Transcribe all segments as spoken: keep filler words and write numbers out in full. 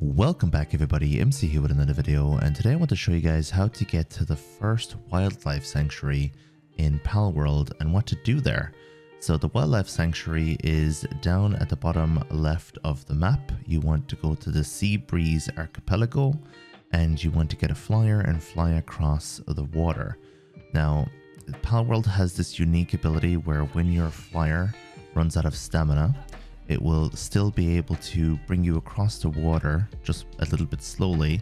Welcome back everybody, M C here with another video, and today I want to show you guys how to get to the first Wildlife Sanctuary in Palworld and what to do there. So the Wildlife Sanctuary is down at the bottom left of the map. You want to go to the Sea Breeze Archipelago and you want to get a flyer and fly across the water. Now Palworld has this unique ability where when your flyer runs out of stamina, it will still be able to bring you across the water just a little bit slowly,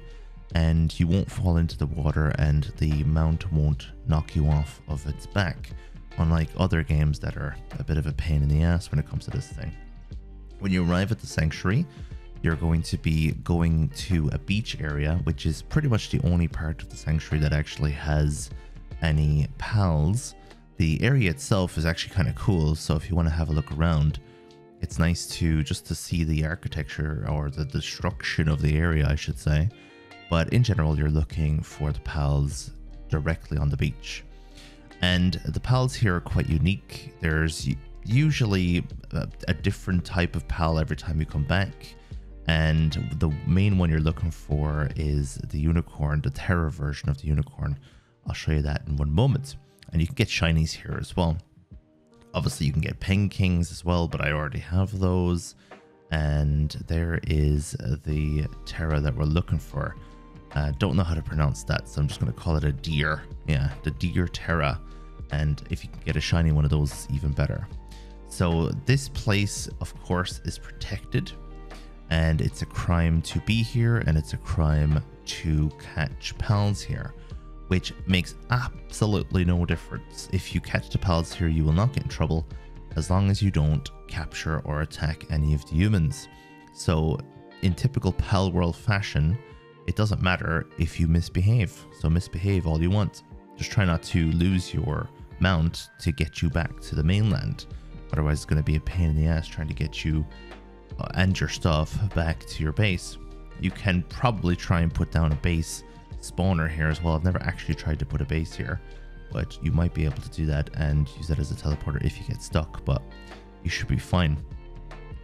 and you won't fall into the water and the mount won't knock you off of its back, unlike other games that are a bit of a pain in the ass when it comes to this thing. When you arrive at the sanctuary, you're going to be going to a beach area, which is pretty much the only part of the sanctuary that actually has any pals. The area itself is actually kind of cool, so if you want to have a look around, it's nice to just to see the architecture or the destruction of the area, I should say. But in general, you're looking for the pals directly on the beach. And the pals here are quite unique. There's usually a, a different type of pal every time you come back. And the main one you're looking for is the unicorn, the terror version of the unicorn. I'll show you that in one moment. And you can get shinies here as well. Obviously, you can get Peng Kings as well, but I already have those. And there is the Terra that we're looking for. I uh, don't know how to pronounce that, so I'm just going to call it a deer. Yeah, the deer Terra. And if you can get a shiny one of those, it's even better. So this place, of course, is protected. And it's a crime to be here, and it's a crime to catch pals here, which makes absolutely no difference. If you catch the pals here, you will not get in trouble as long as you don't capture or attack any of the humans. So in typical Palworld fashion, it doesn't matter if you misbehave. So misbehave all you want. Just try not to lose your mount to get you back to the mainland. Otherwise, it's going to be a pain in the ass trying to get you and your stuff back to your base. You can probably try and put down a base spawner here as well. I've never actually tried to put a base here, but you might be able to do that and use that as a teleporter if you get stuck, but you should be fine.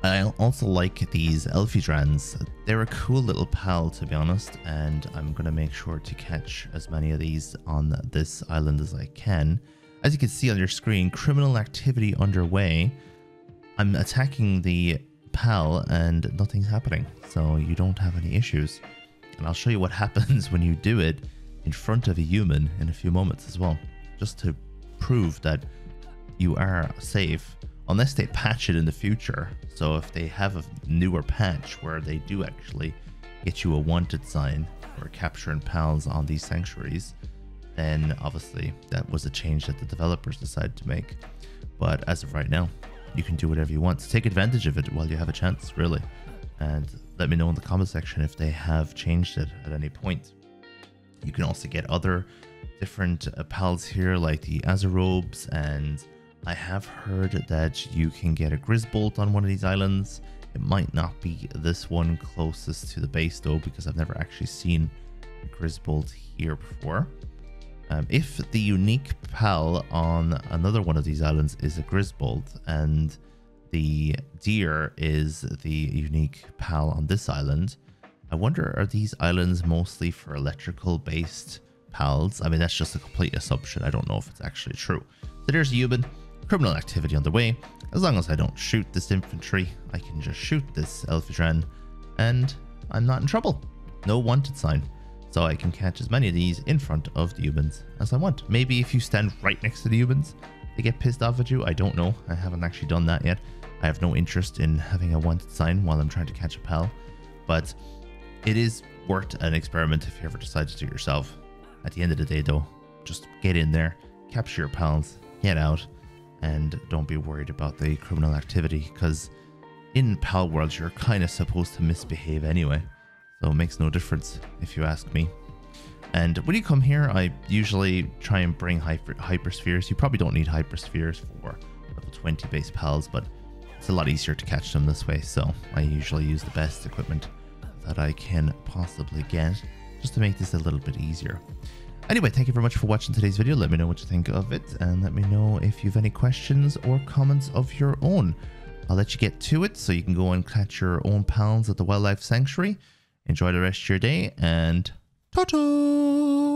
I also like these Elfidrens. They're a cool little pal, to be honest, and I'm going to make sure to catch as many of these on this island as I can. As you can see on your screen, criminal activity underway. I'm attacking the pal and nothing's happening, so you don't have any issues. And I'll show you what happens when you do it in front of a human in a few moments as well, just to prove that you are safe, unless they patch it in the future. So if they have a newer patch where they do actually get you a wanted sign for capturing pals on these sanctuaries, then obviously that was a change that the developers decided to make. But as of right now, you can do whatever you want. So take advantage of it while you have a chance, really. And let me know in the comment section if they have changed it at any point. You can also get other different uh, pals here, like the Azerobes, and I have heard that you can get a Grizzbolt on one of these islands. It might not be this one closest to the base though, because I've never actually seen a Grizzbolt here before. Um, if the unique pal on another one of these islands is a Grizzbolt, and the deer is the unique pal on this island, I wonder, are these islands mostly for electrical based pals? I mean, that's just a complete assumption. I don't know if it's actually true. So there's a human. Criminal activity on the way. As long as I don't shoot this infantry, I can just shoot this Elfidren and I'm not in trouble. No wanted sign. So I can catch as many of these in front of the humans as I want. Maybe if you stand right next to the humans, they get pissed off at you. I don't know. I haven't actually done that yet. I have no interest in having a wanted sign while I'm trying to catch a pal, but it is worth an experiment if you ever decide to do it yourself. At the end of the day though, just get in there, capture your pals, get out, and don't be worried about the criminal activity, because in Palworld you're kind of supposed to misbehave anyway, so it makes no difference if you ask me. And when you come here, I usually try and bring hyper hyperspheres. You probably don't need hyperspheres for level twenty base pals, but it's a lot easier to catch them this way, so I usually use the best equipment that I can possibly get just to make this a little bit easier. Anyway, thank you very much for watching today's video. Let me know what you think of it, and let me know if you have any questions or comments of your own. I'll let you get to it so you can go and catch your own pals at the Wildlife Sanctuary. Enjoy the rest of your day, and ta-ta!